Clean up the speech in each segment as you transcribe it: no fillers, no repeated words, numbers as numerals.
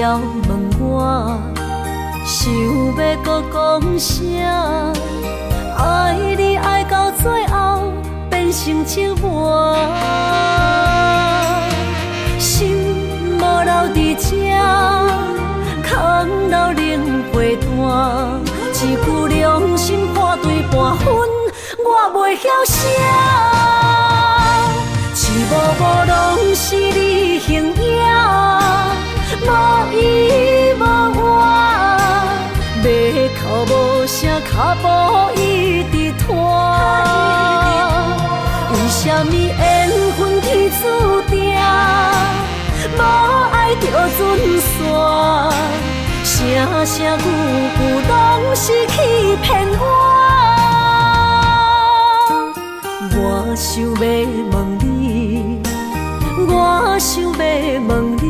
了问我，想要搁讲啥？爱你爱到最后变成折磨，心无留伫这，空留冷杯单，一句良心破对半分，我袂晓写，一幕幕拢是你形影。 无依无我，要哭无声，脚步一直拖。为什么缘分天注定？无爱就准散，声声句句拢是欺骗我。我想要问你，我想要问你。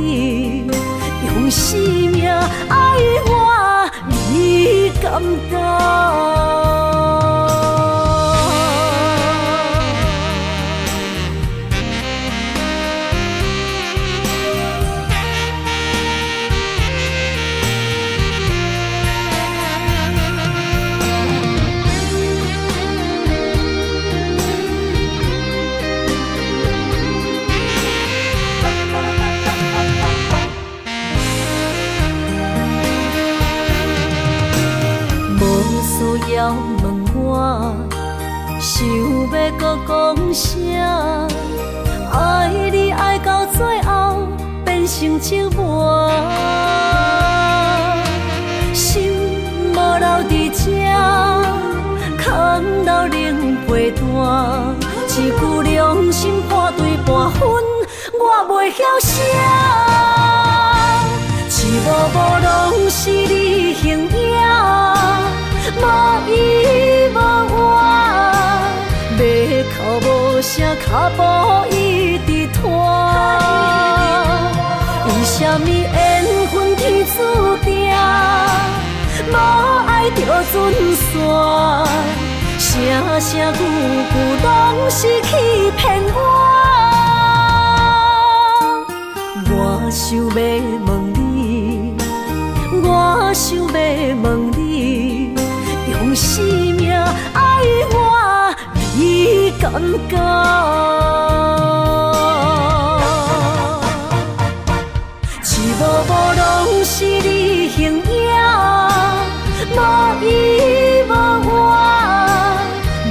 用生命爱我，你甘当？ 要问我，想要搁讲啥？爱你爱到最后变成折磨，心无留伫这，空留冷杯单，一句良心破对半分，我袂晓写，一幕幕拢是你形影。 无依无我，要哭无声，脚步一直拖。为什么缘分天注定？无爱就准散，声声句句拢是欺骗我。我想要问你，我想要问你。 用生命爱我，你敢讲？一幕幕拢是你形影，无依无我，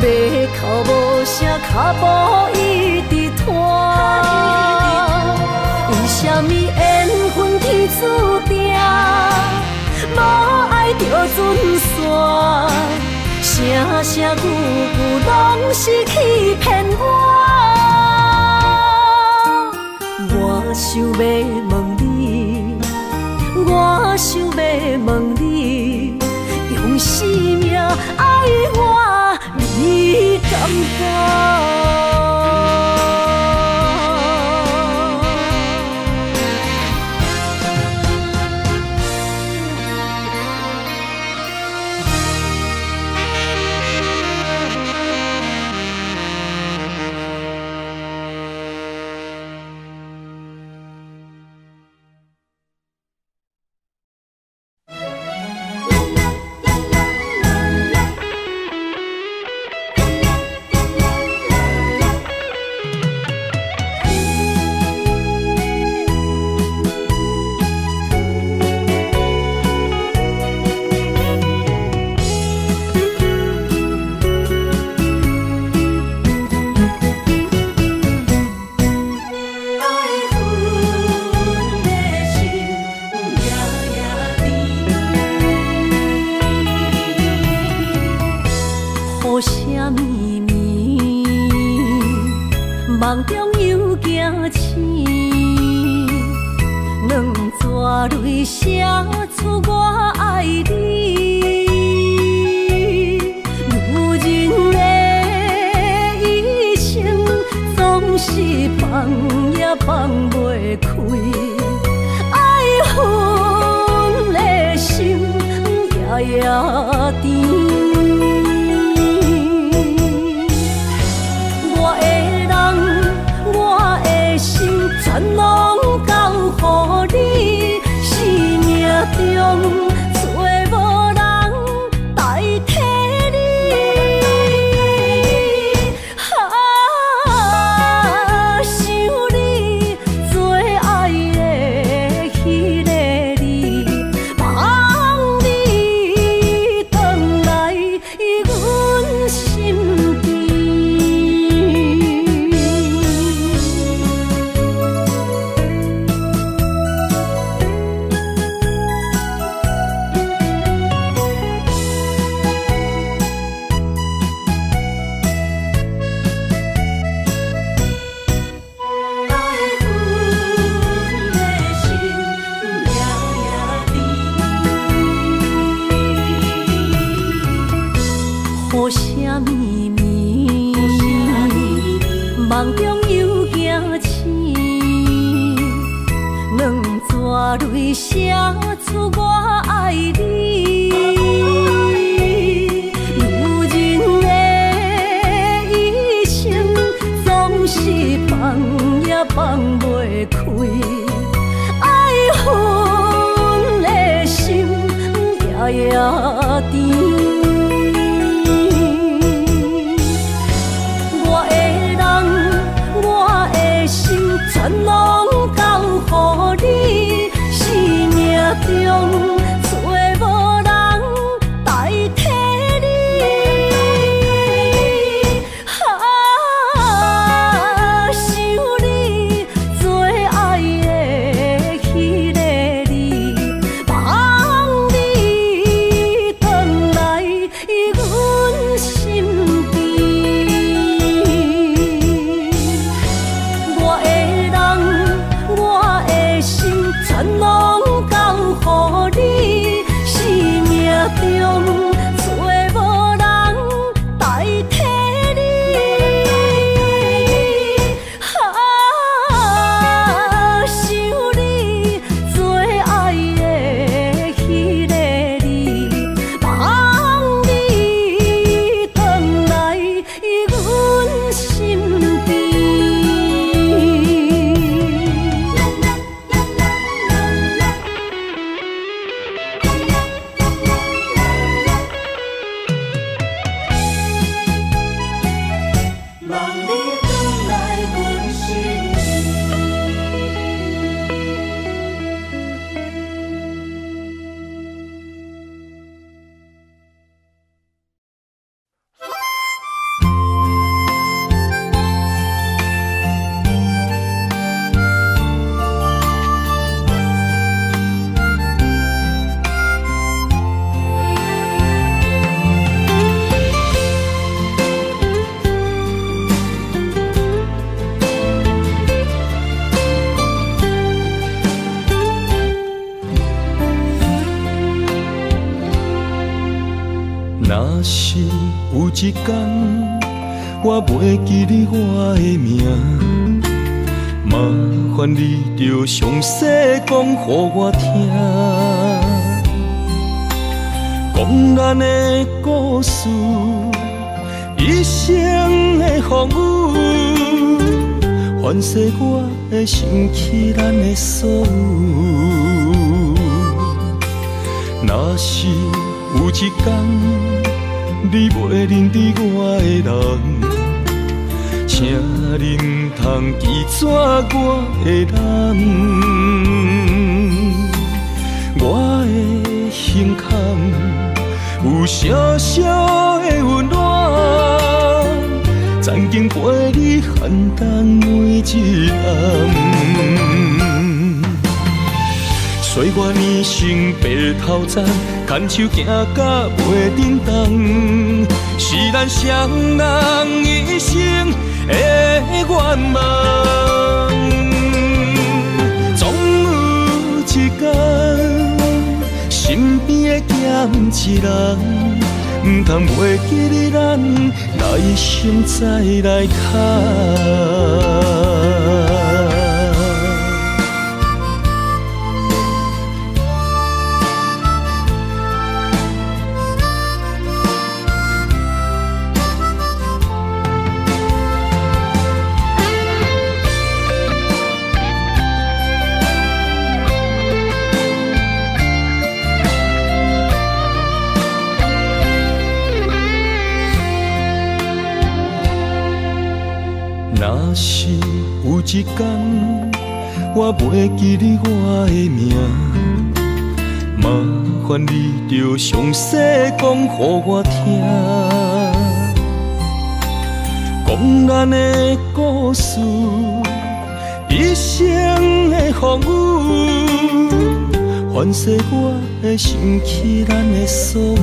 要哭无声，脚步一直拖。为什么缘分天注定？无。 就准散，声声句句拢是欺骗我。我想要问你，我想要问你，用生命爱我，你甘当？ 全拢交乎你。梦中又惊醒，两撮泪写出我爱你。女人的一生总是放也放袂开，爱恨的心夜夜甜。 一天，我袂记你我的名，麻烦你着详细讲予我听。讲咱的故事，一生的风雨，反正我会想起咱的所有。若是有一天， 你袂认得我的人，请你唔通记错我的人。我的胸坎有小小的温暖，曾经陪你寒冬每一暗。岁月染成白头鬃。 牵手行到袂振动，是咱双人一生的愿望。总有一天，身边的欠一人，唔通袂记你咱来生再来牵。 一天，我袂记你我的名，麻烦你着详细讲予我听。讲咱的故事，一生的风雨，反正我会想起咱的所有。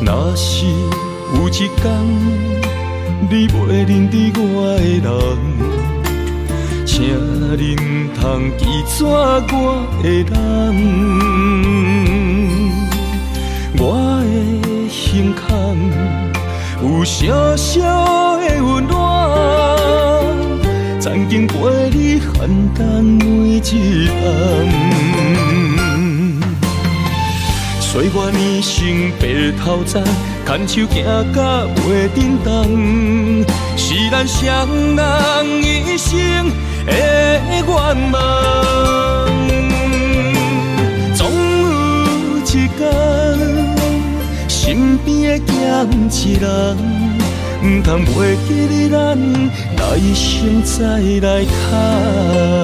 若是有一天， 你袂认得我的人，请你唔通记错我的人。我的胸坎有小小的温暖，曾经陪你寒冬每一暗。岁月染成白头鬃，牵手行到袂振动，是咱双人一生的愿望。总有一天，身边的欠一人，唔通袂记你咱来生再来牵。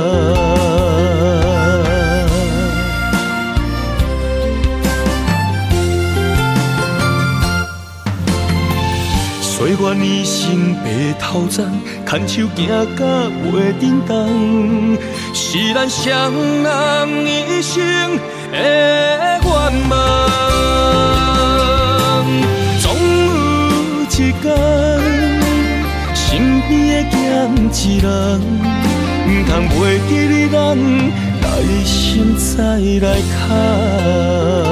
岁月染成白头鬃，牵手行到袂振动，是咱双人一生的愿望。总有一天，身边的欠一人，唔通袂记你咱来生再来牵。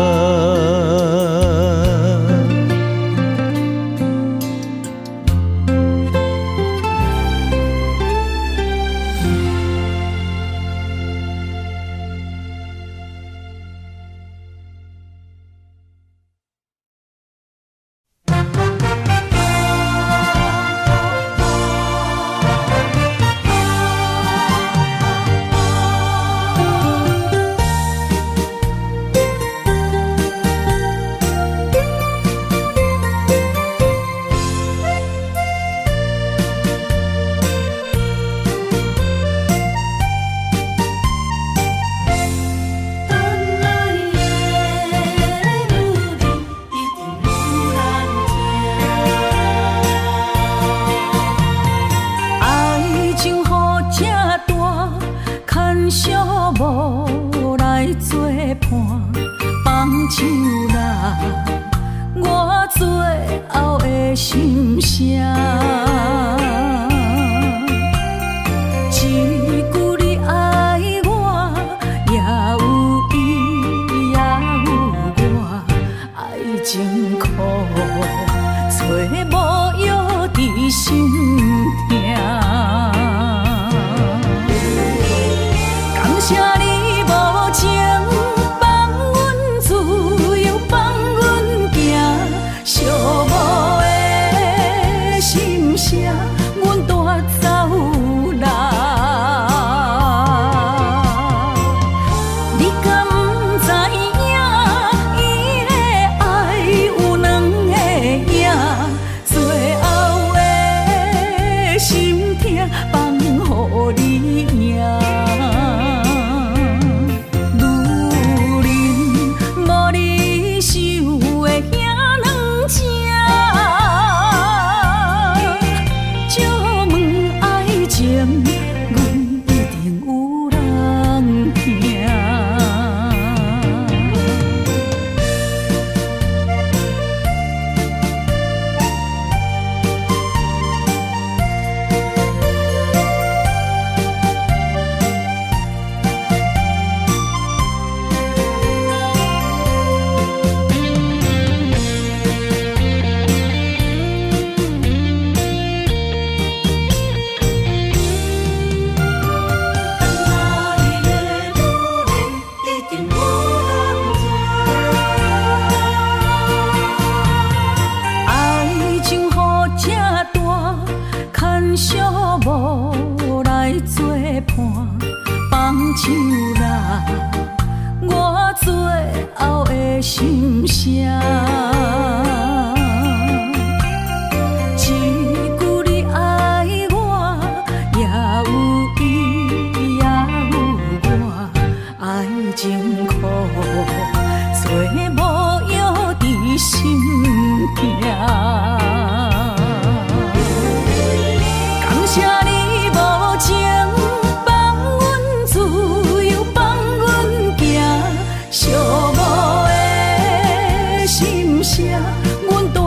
阮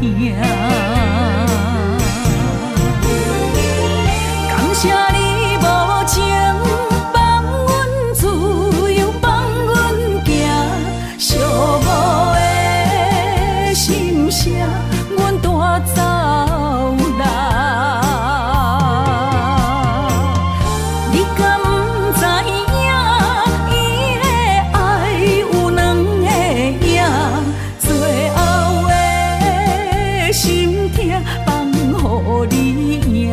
听。感谢你无情放阮自由，放阮行，寂寞的心声，阮带走啦。你敢不知影，伊的爱有两个影，最后的心痛放乎你赢。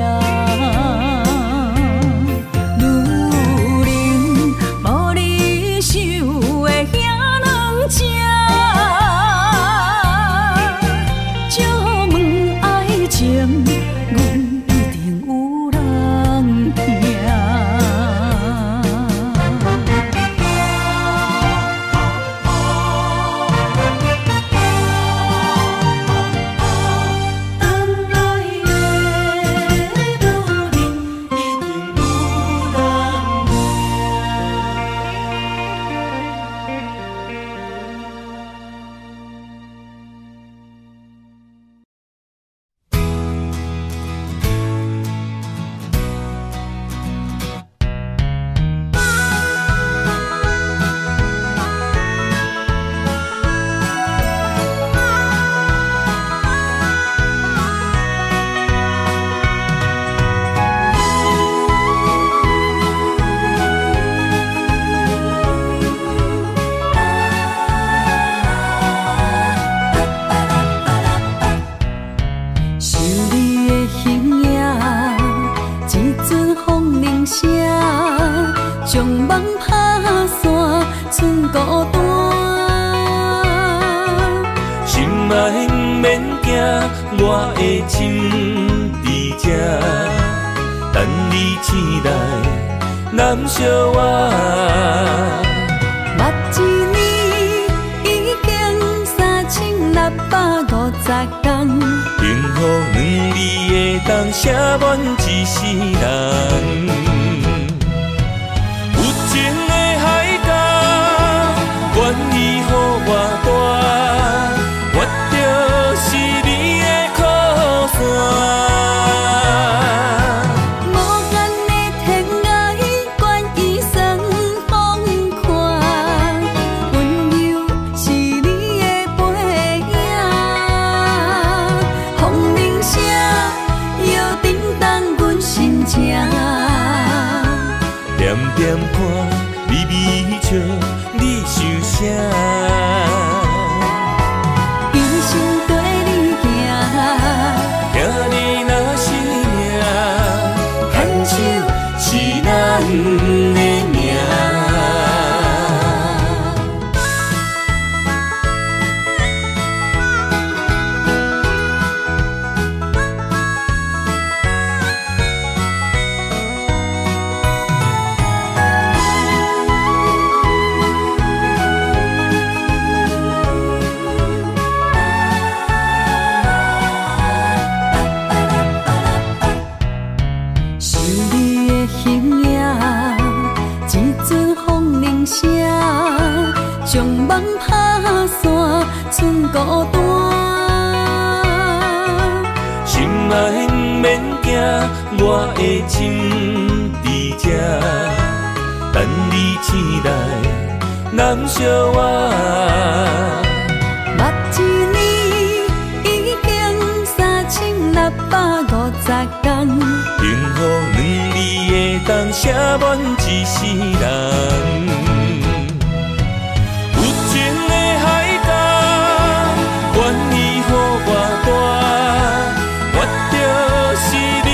有情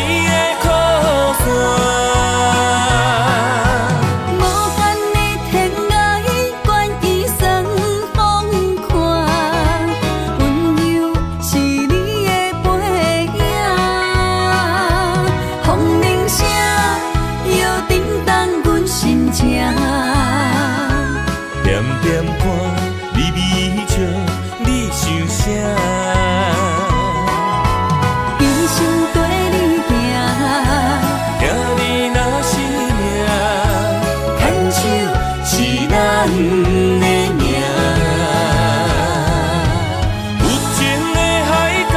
的海角，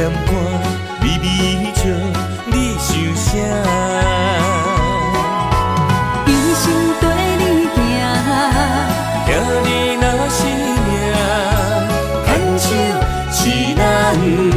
念我，微微笑，你想啥？一生跟你行，行你若是命，牵手是咱的命。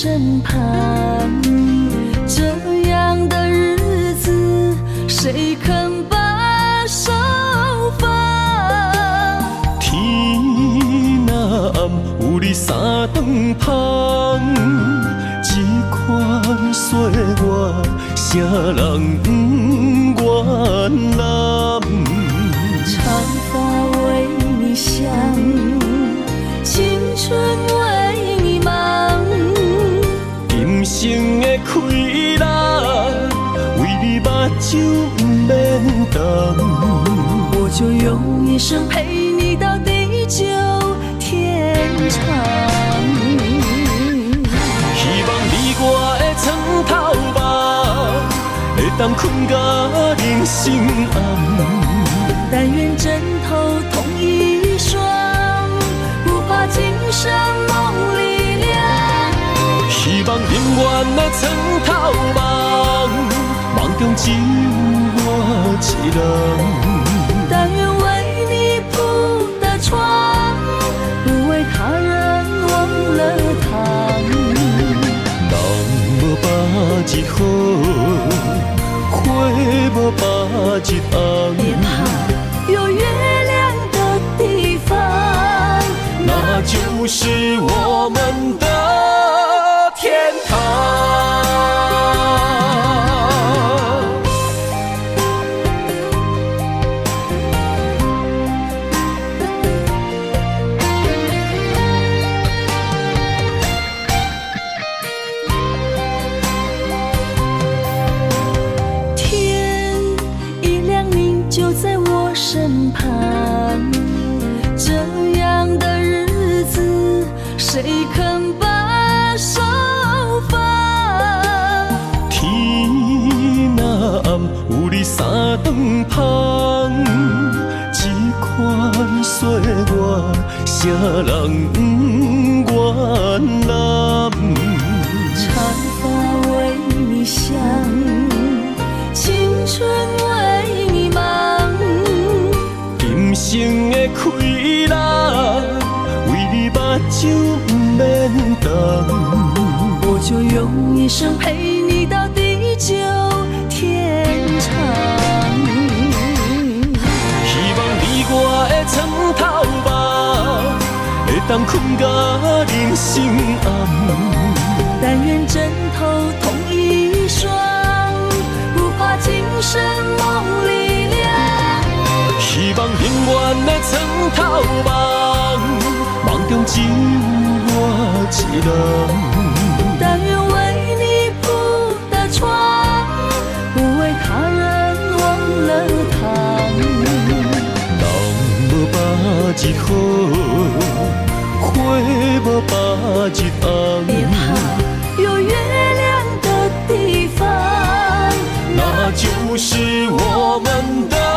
身旁，这样的日子谁肯把手放？天若暗，有你三顿香。这款岁月，谁人不愿揽？长发为你香，青春为你忙。今生的快乐，为你目睭不免干。我就用一生陪你到地久天长。希望你我的床头梦，会当困到人生暗。但愿枕头同一双，不怕今生梦里凉。希望永远的床头梦，梦中只有我一人。但愿为你铺的床，不为他人忘了躺。人无百日好，花无百日红。别怕，有月亮的地方，那就是我们的天堂。谁肯把手放？天若暗，有你三顿香。这款岁月，谁人不愿揽？长发为你香，青春为你忙。今生的快乐，就不免等，我就用一生陪你到地久天长。希望你我的床头梦，会当困到人生暗。但愿枕头同一双，不怕今生梦里凉。希望永远的床头梦，梦中只有我一人。但愿为你铺的床，不为他人忘了躺。人无百日好，花无百日红。别怕，有月亮的地方，那就是我们的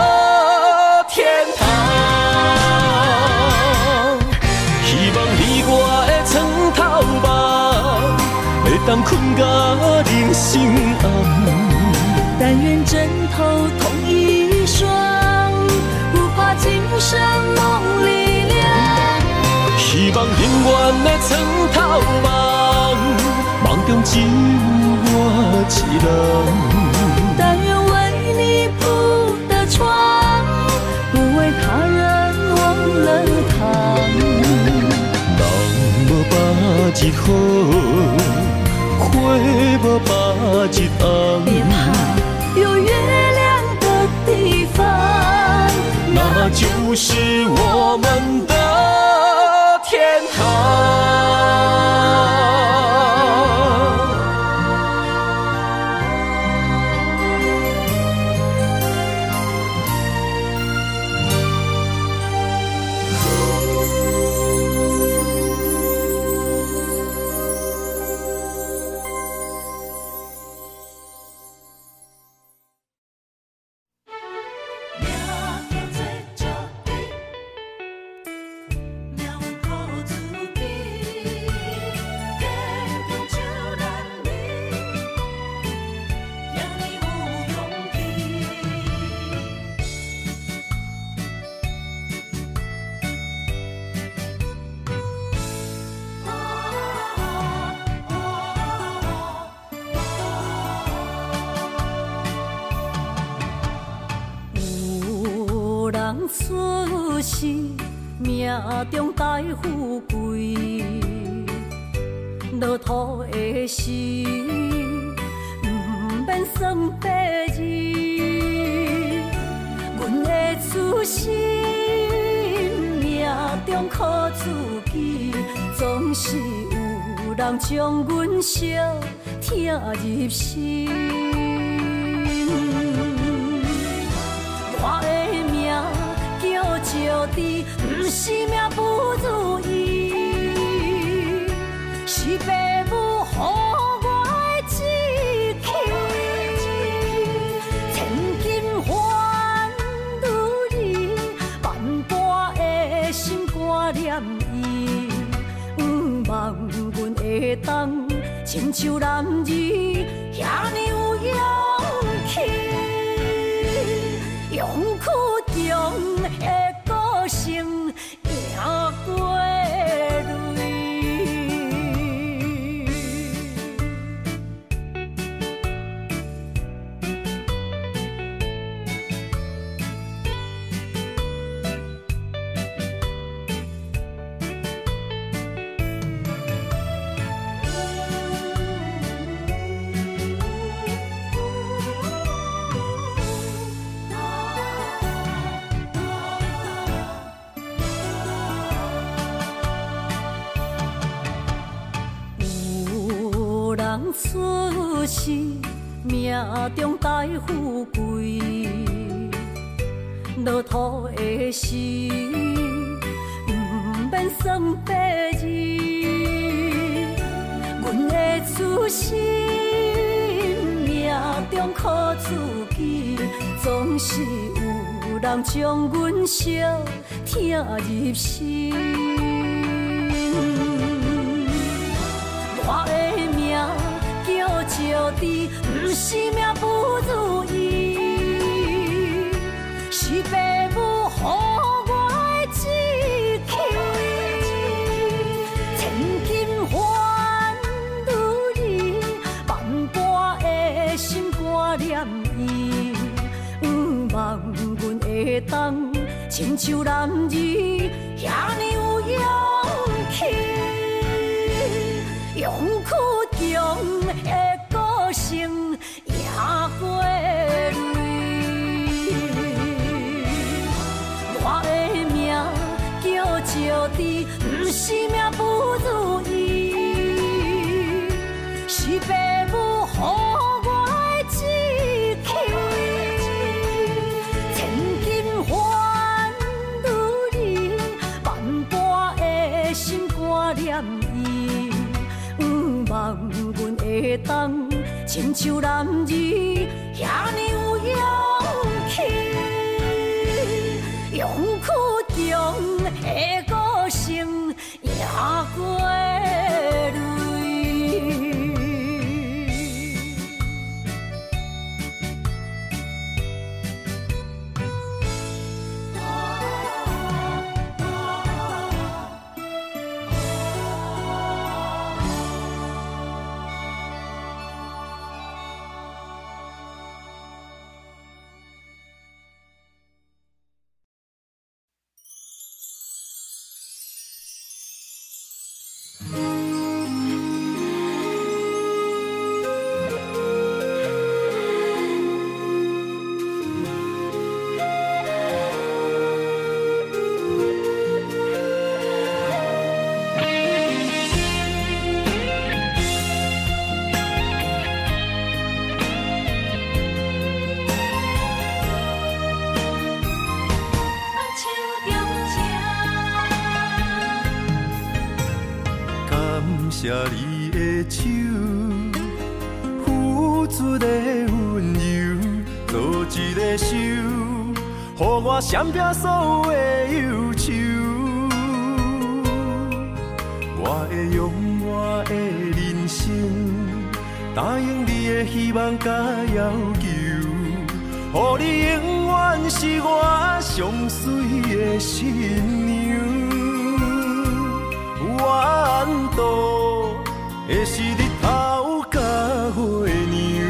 天堂。当困到人生暗，但愿枕头同一双，不怕今生梦里凉。希望永远的床头梦，梦中只有我一人。但愿为你铺的床，不为他人忘了躺。人无百日好，花无百日红。别怕，有月亮的地方，那就是我们的天堂。是命中带富贵，落土的时，毋免算白日。阮的初心，命中靠自己，总是有人将阮惜，听入心。我的命。 招致，不是命不如意，是父母予我的志气。千金换女人，万般的心肝念意，毋望阮会当亲像男儿遐尔有勇气，勇去中的。 心也过累，出世命中带富贵，落土的时，毋免算白日。阮的初心，命中靠自己，总是有人将阮惜，听入心。我的命。 招致，不是命不如意，是父母予我的志气。千金换女人，万般的心肝念意，毋望阮会当亲像男儿遐尔有勇气，勇去中的。 心也过累，我的命叫招致，不是命不如意，是父母予我的志气。千金换女人，万般的心肝念意，毋望阮会当。 亲像男儿遐尔有勇气，勇去中的个性也过闪避所有的忧愁，我会用我的人生答应你的希望甲要求，予你永远是我上水的新娘。我缘投的是日头甲月娘，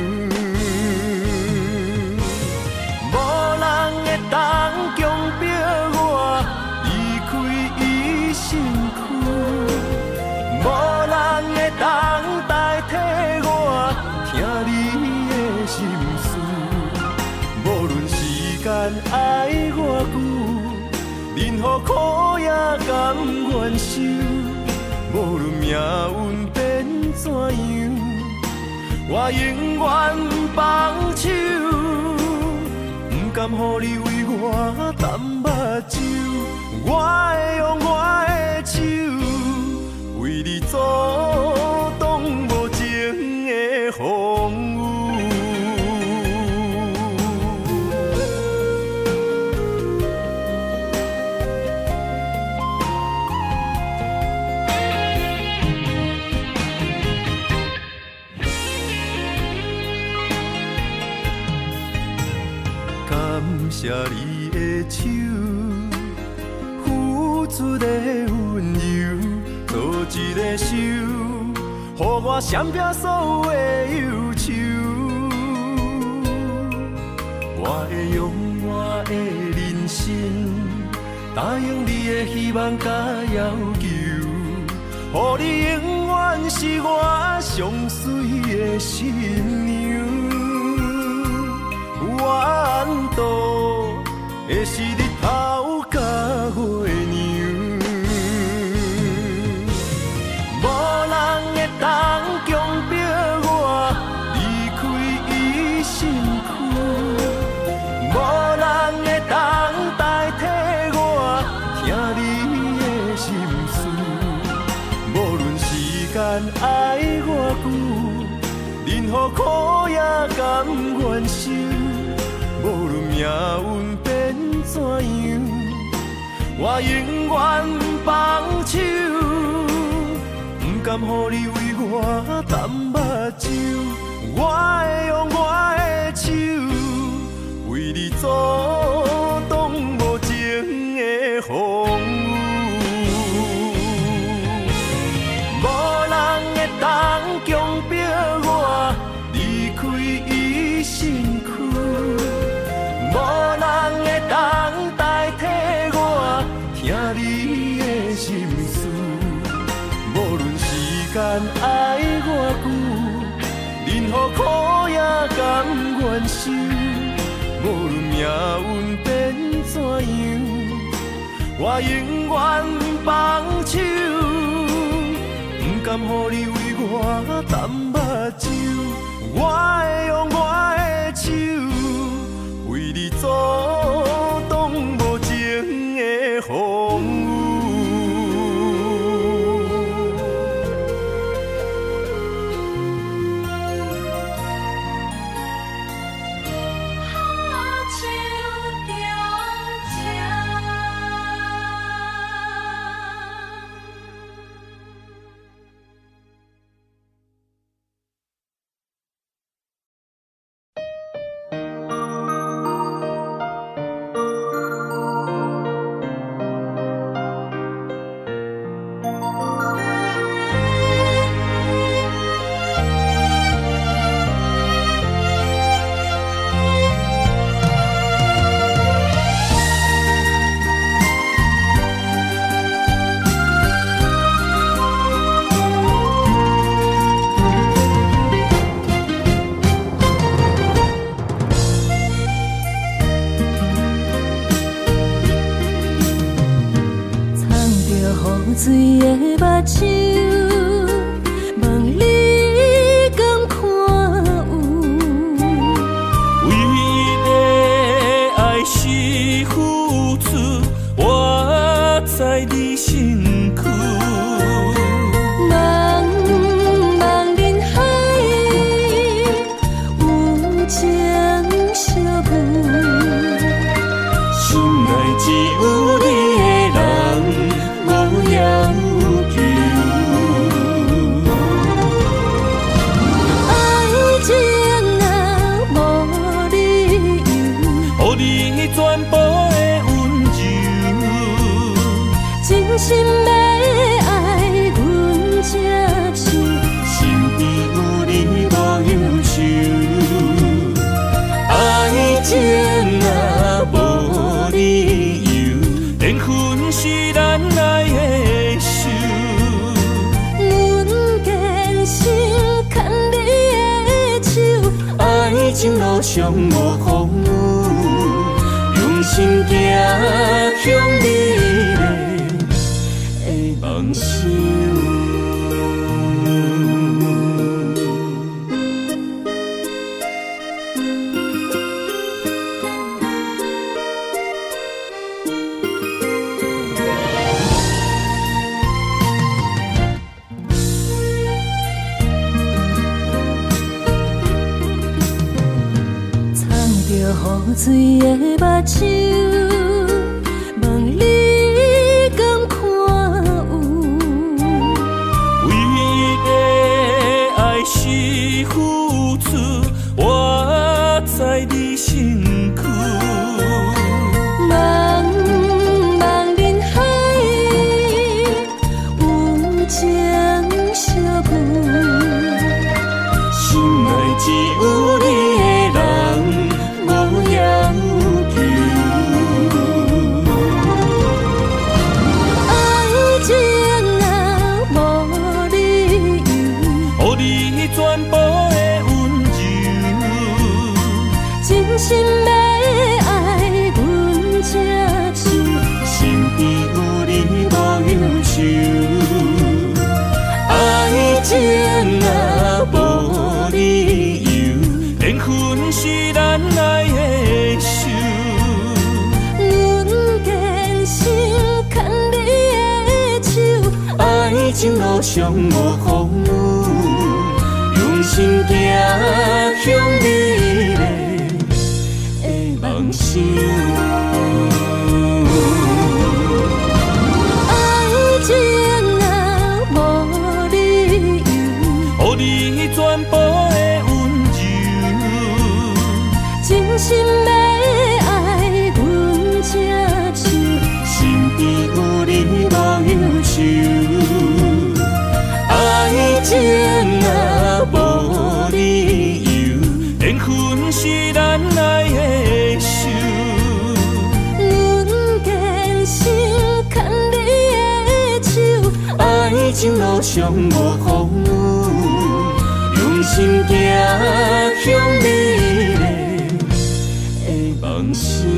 无人会当。 强迫我，任何苦也甘愿受，无论命运变怎样，我永远放手，不甘乎你为我澹目睭，我会用我的手为你阻挡无情的风雨。 感谢你的手，付出的温柔，做一个手，予我闪避所有的忧愁。我会用我的人生，答应你的希望甲要求，予你永远是我上水的新娘。 我安度的是日头甲月亮，无人会当强迫我离开伊身躯，无人会当代替我听你的心事。无论时间爱我久，任何苦也甘愿受。 无论命运变怎样，我永远放手，不甘乎你为我澹目睭，我会用我的手为你阻挡无情的风雨。无人会当强迫我离开伊身躯。 无人会当代替我听你的心事，无论时间爱我久，任何苦也甘愿受。无论命运变怎样，我永远放手，不甘乎你为我澹目睭，我会用我的手。 为你阻挡无情的风雨。上无风雨，用心行向你。水的目睭，问你敢看有？唯一的爱是付出，我在你身躯。茫茫人海，有情相伴，心内只有你。 情路上无风雨，用心走向你的梦想。爱情啊，无理由，给你全部的温柔，真心要爱阮才笑，身边有你无忧愁。 爱情啊，无理由，缘分是咱来的守。阮坚守牵你的手，爱情路上无风雨，用心走向你的梦想。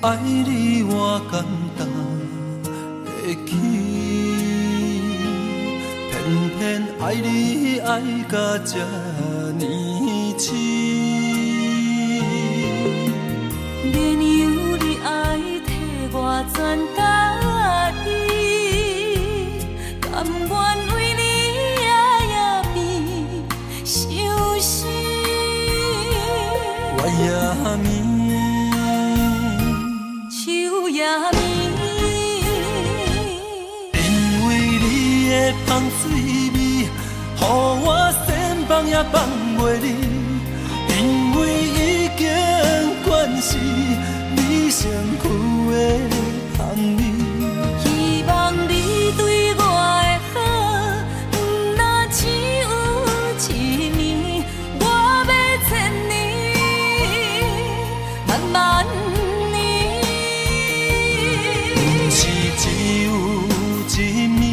爱你我简单会起，偏偏爱你爱到这呢痴。免由你爱替我全家己，甘愿为你夜夜眠相思。我夜眠。 香水味，予我千放也放袂离，因为已经惯是你身躯的香味。希望你对我的好，若只有一年，我要千年慢慢年。不是只有一年。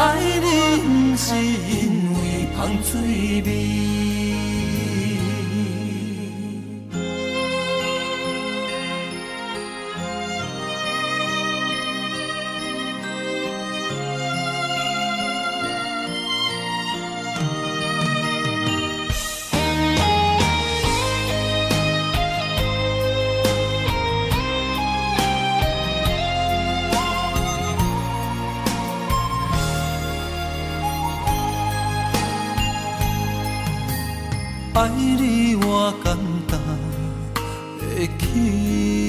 爱你不是因为香水味。 爱你我简单会起，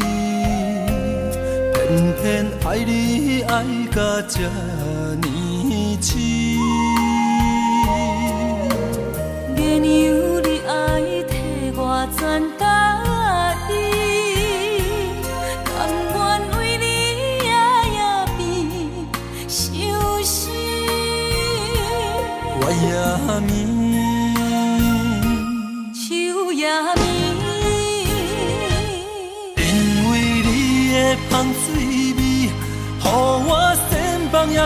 偏偏爱你爱到这呢痴。免由你爱替我全家己，甘愿为你夜夜眠相思。我夜眠。 香水味，予我千放也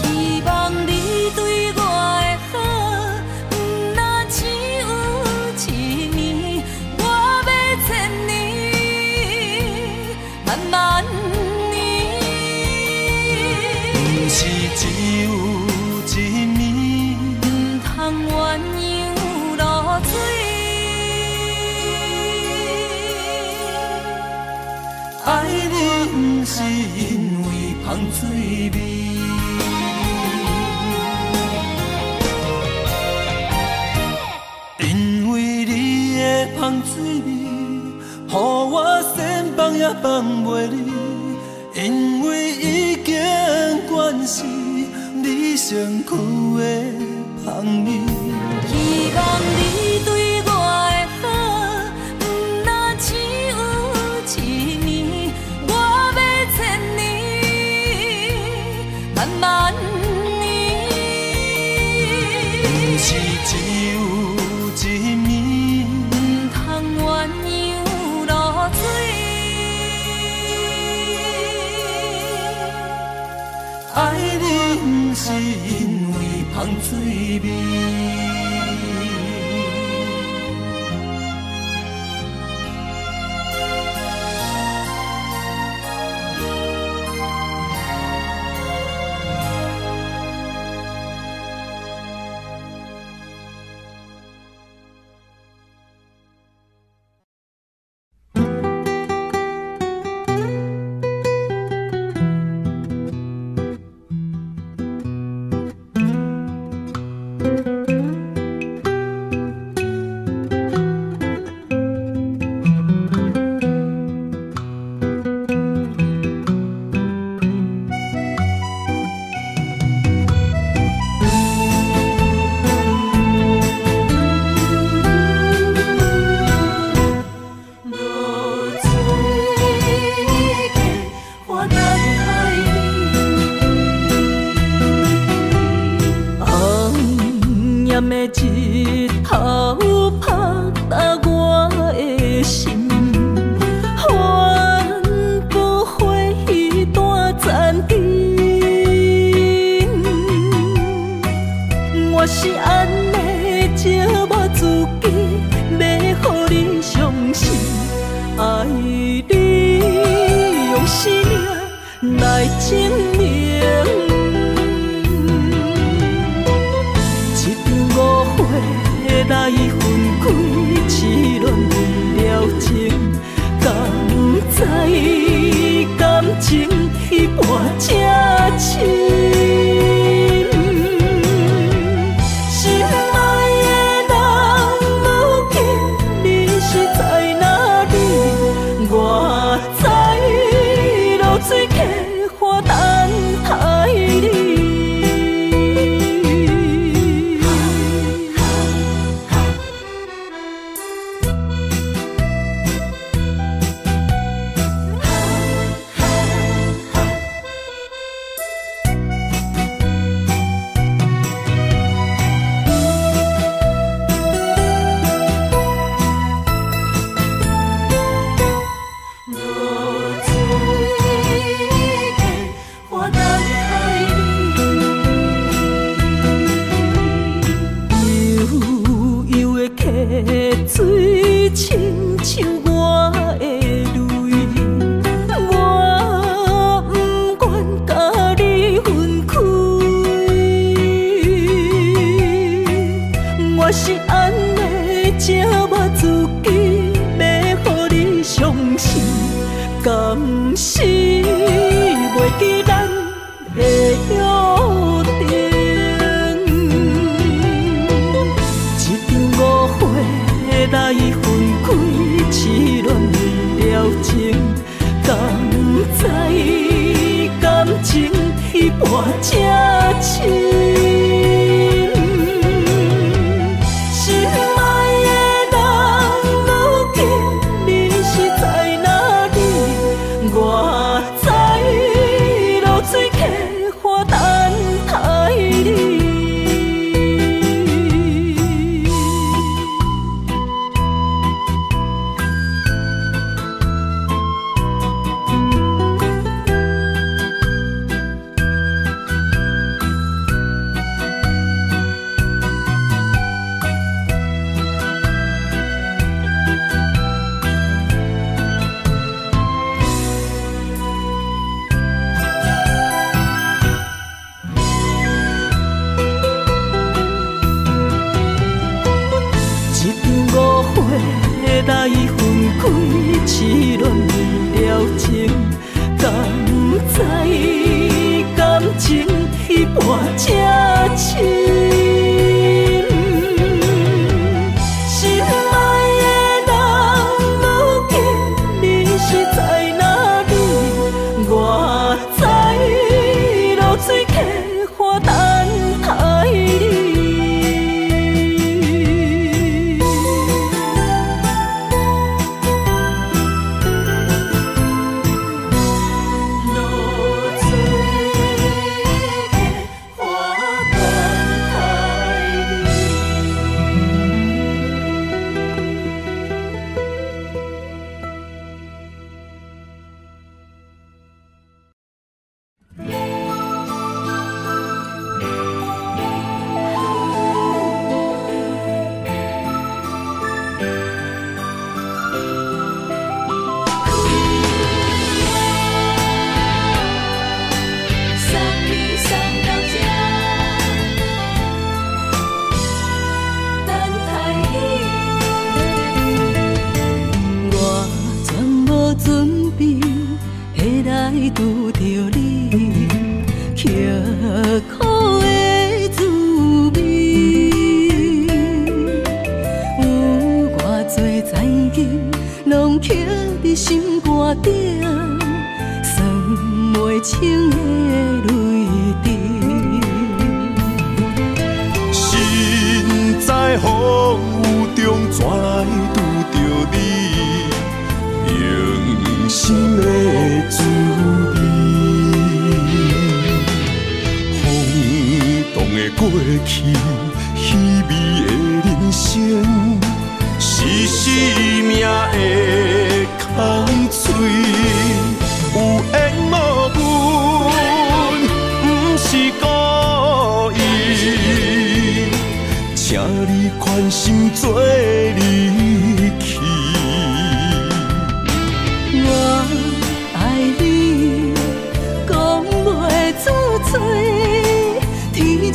希望你对我的好，若只有一年，我要千年慢慢年。不是只有一年。 爱你不是因为香水味，因为你的香水味，予我千放也放袂离，因为已经惯是你身躯的香味。希望你对我的好，若只有一年。 爱你不是因为香水味，来证明。一场误会来分开，痴恋为了情，甘知感情彼半才深。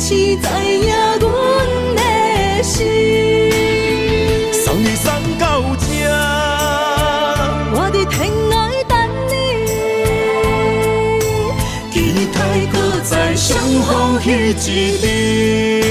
痴知影阮的心。送你送到这，我伫天涯等你，期待搁再相逢彼一日。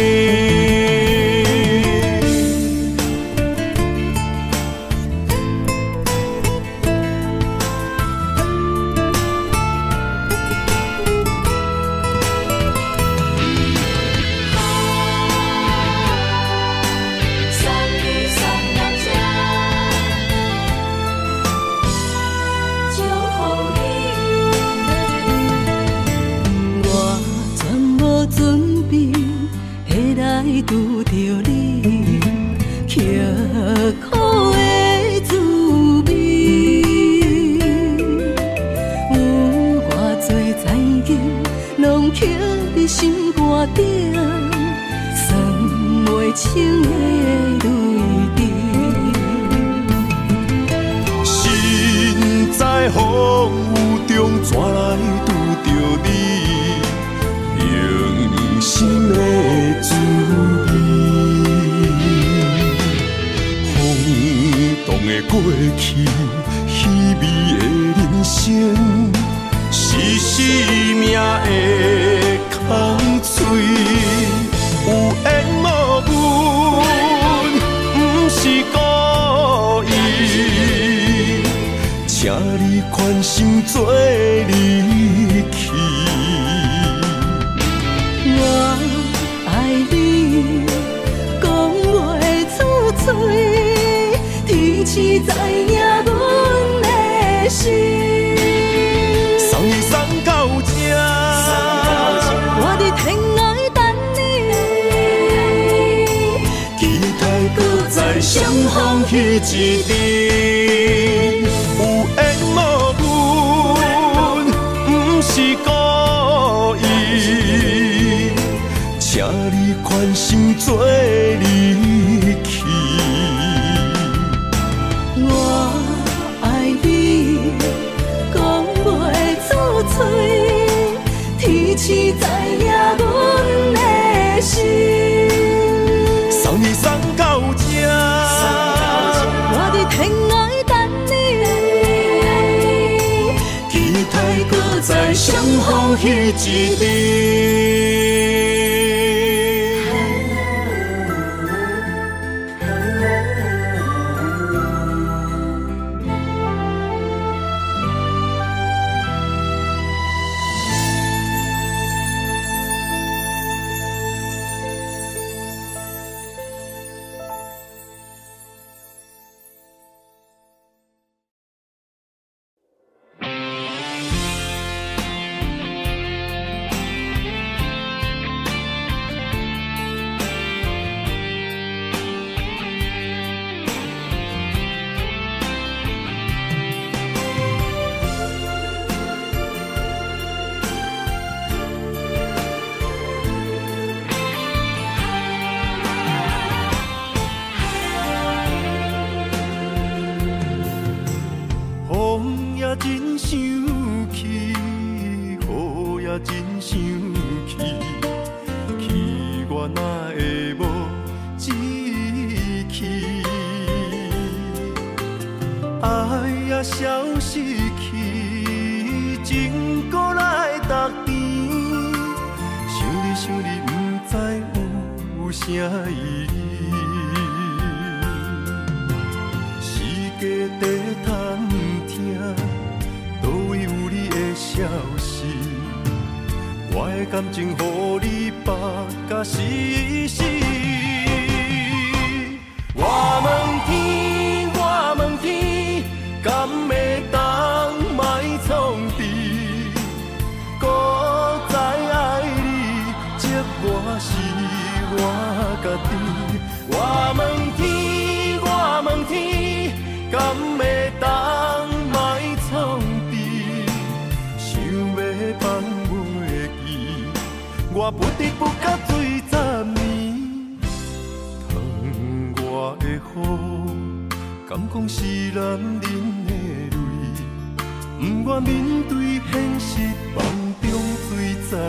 面对现实，梦中最残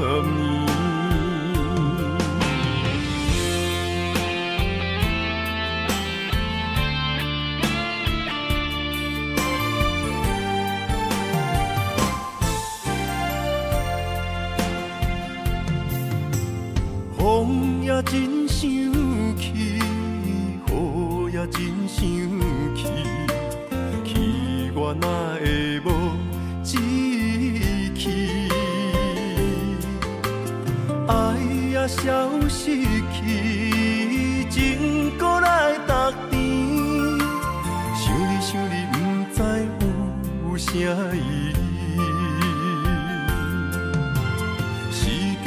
忍。若消失去，情搁来逐甜。想你，不知有啥意义。世界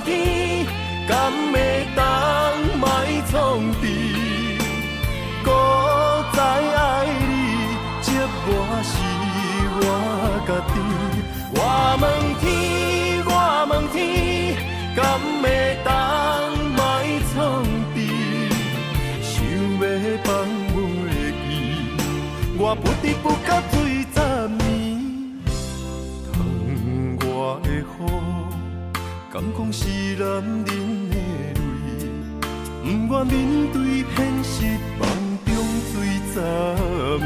天，敢会当莫创治？古早爱你，折磨是我家己。我问天，敢会当莫创治？想要放袂记，我不知不觉醉十年。窗外的雨，敢讲是男人的泪，不愿面对现实，梦中醉十年。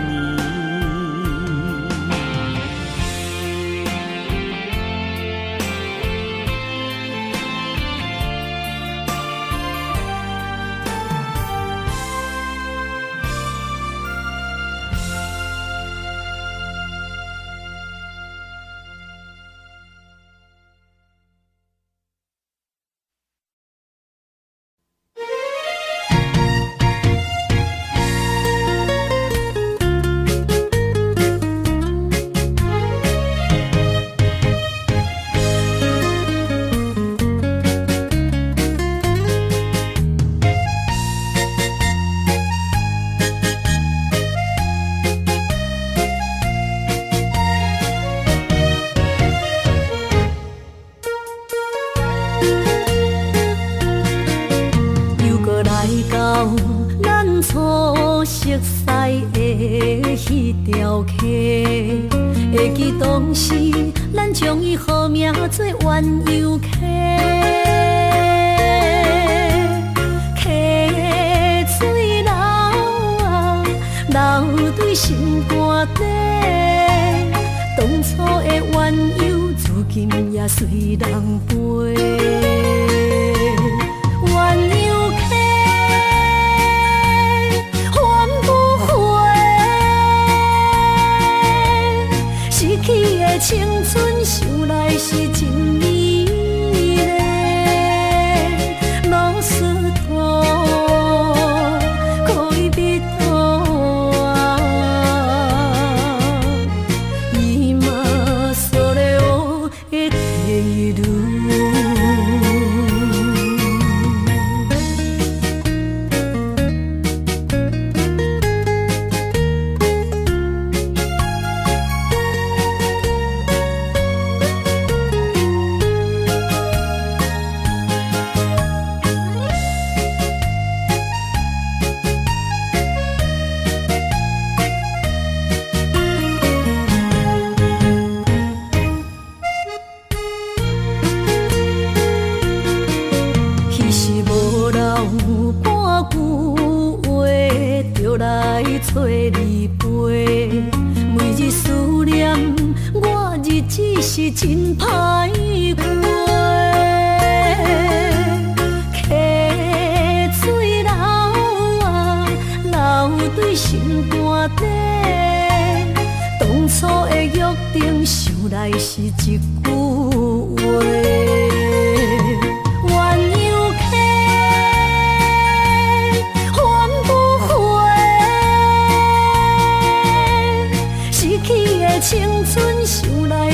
青春想来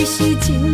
是一年。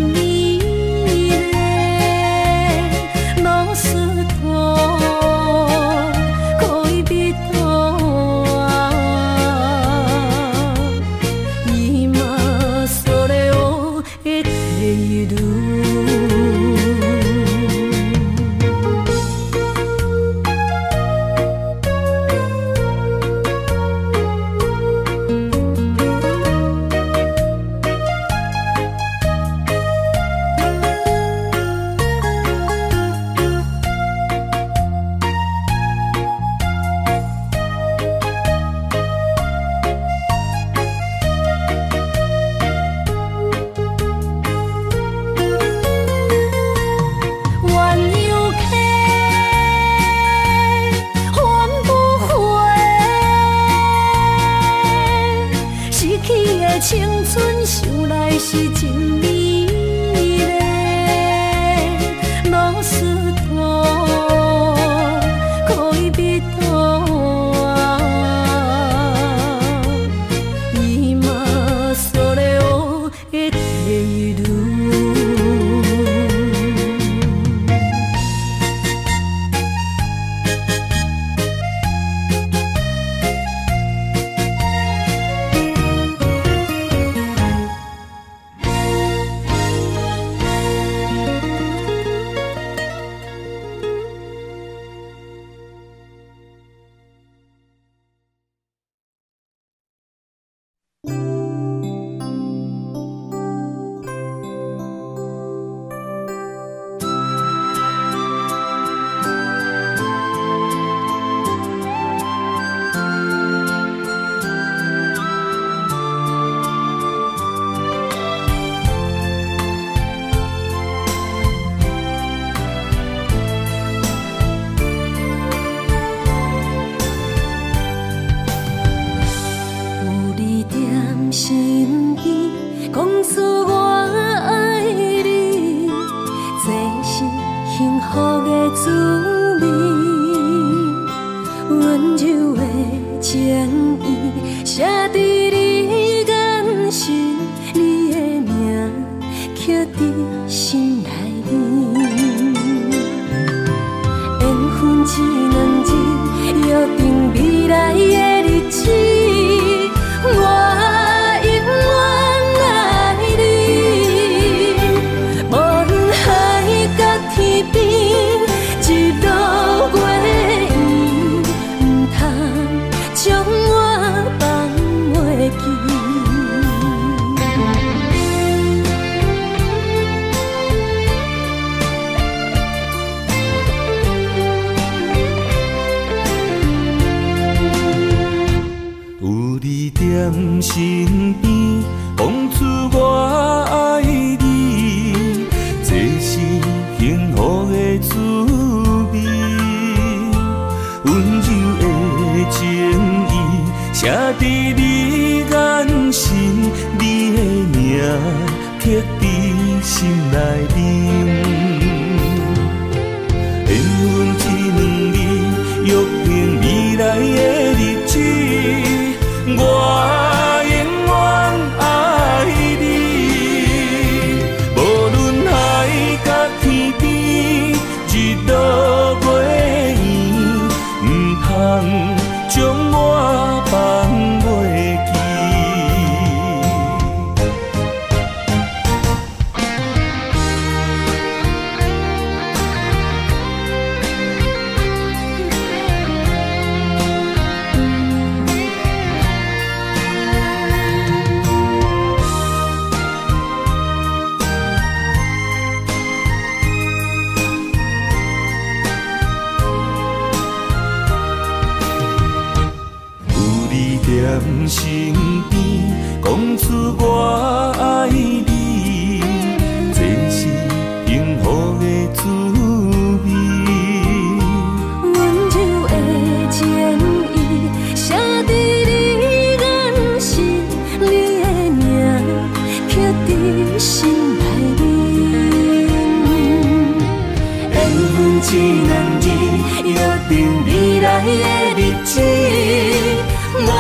是幸福的滋味，温柔的情意写在你眼神，你的名刻在心内面。缘分一两日，约定未来的日子，我。身边讲出我爱你，这是幸福的滋味。温柔的情意写在你眼神，你的名刻在心内面。缘分一两日，约定未来的日子，我。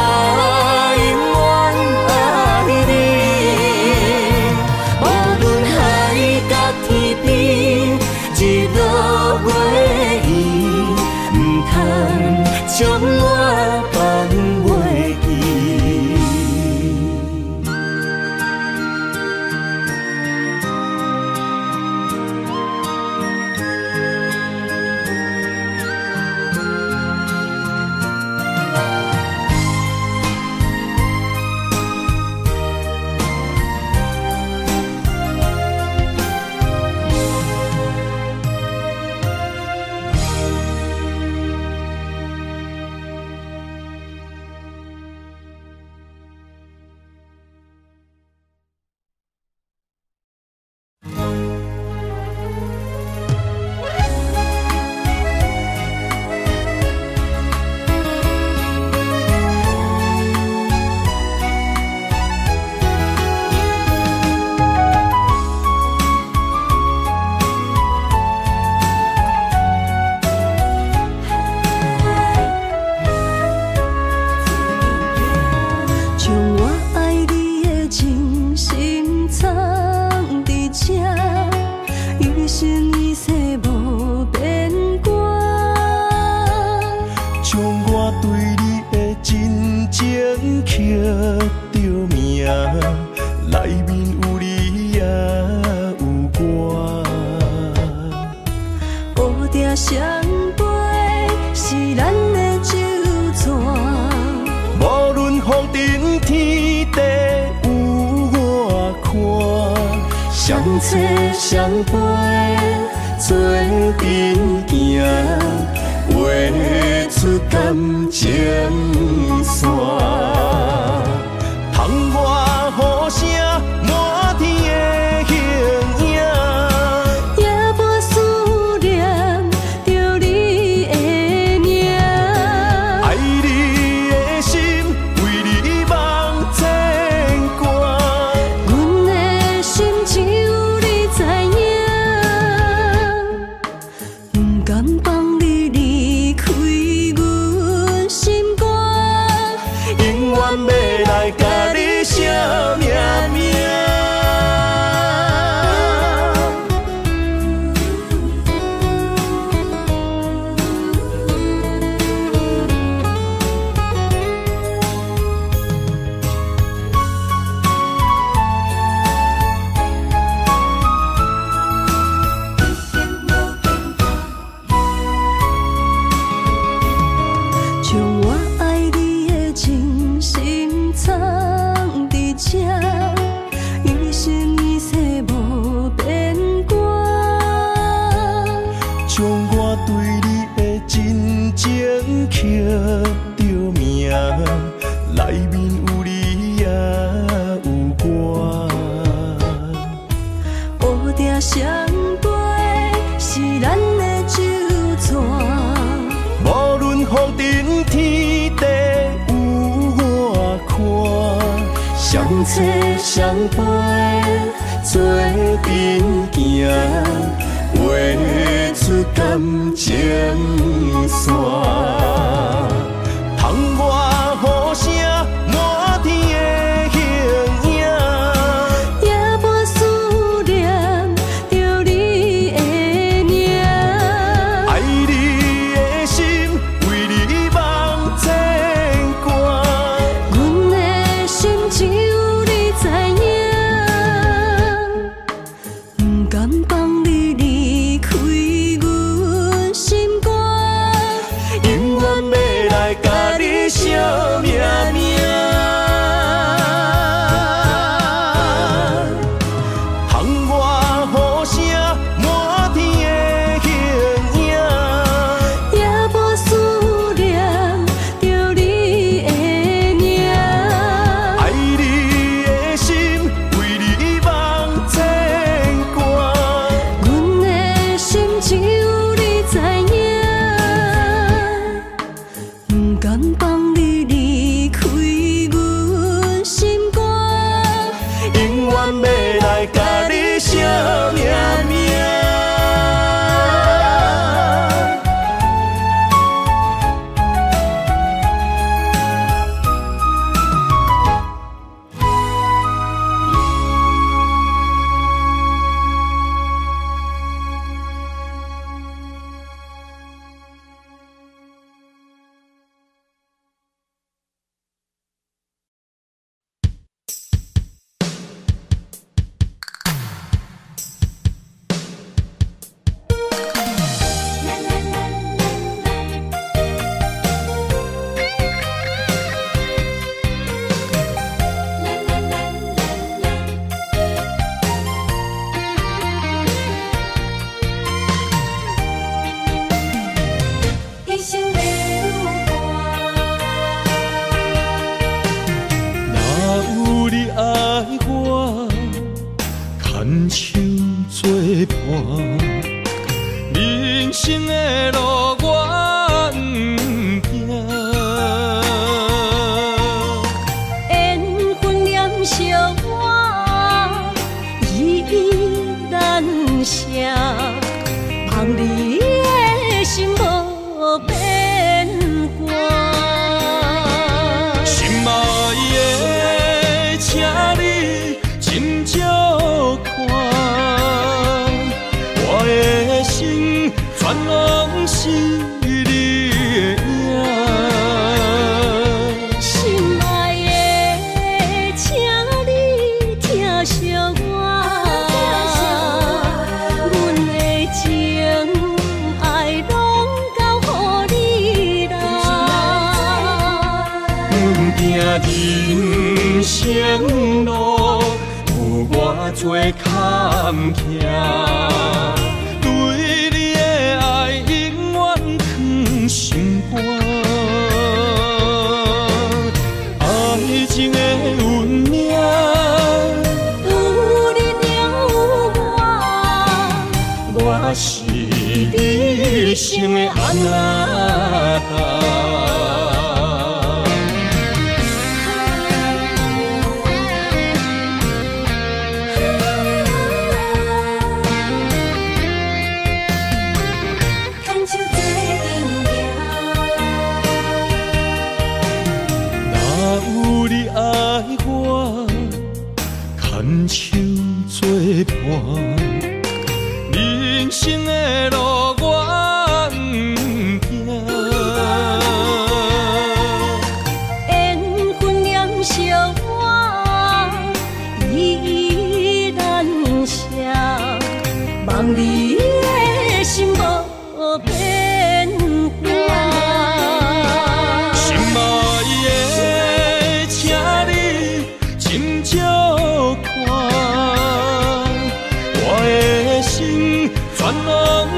将我对你的真情刻着名，内面有你也有我。乌蝶双飞是咱的酒泉，无论风尘天地有我看，双找双飞做阵行。 画出感情线，窗外雨声满天的形影，夜半思念着你的名。爱你的心为你梦牵挂，阮的心只有你知影，不甘放你。 全拢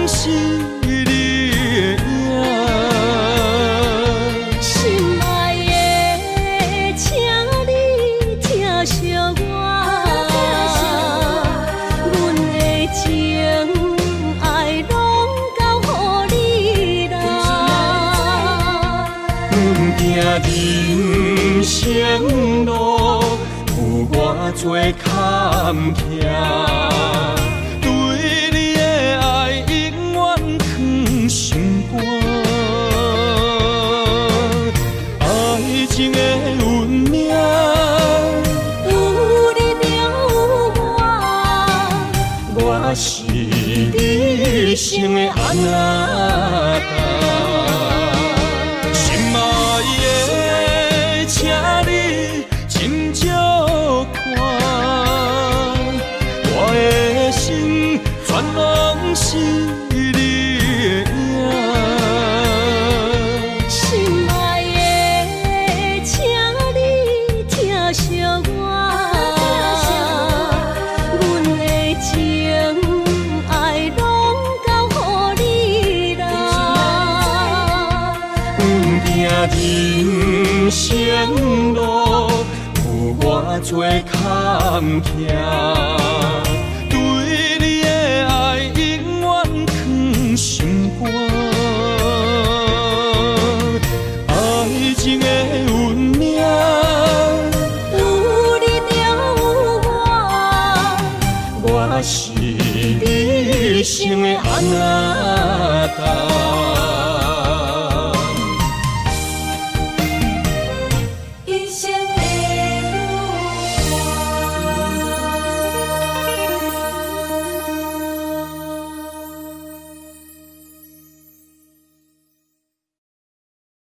是。人生路有偌多坎坷，对你的爱永远藏心肝。爱情的运命，有你就有我，我是你生的阿娜達。 人生路有偌多坎坷，对你的爱永远藏心肝。爱情的运命，有你就有我，我是你生的阿娜達。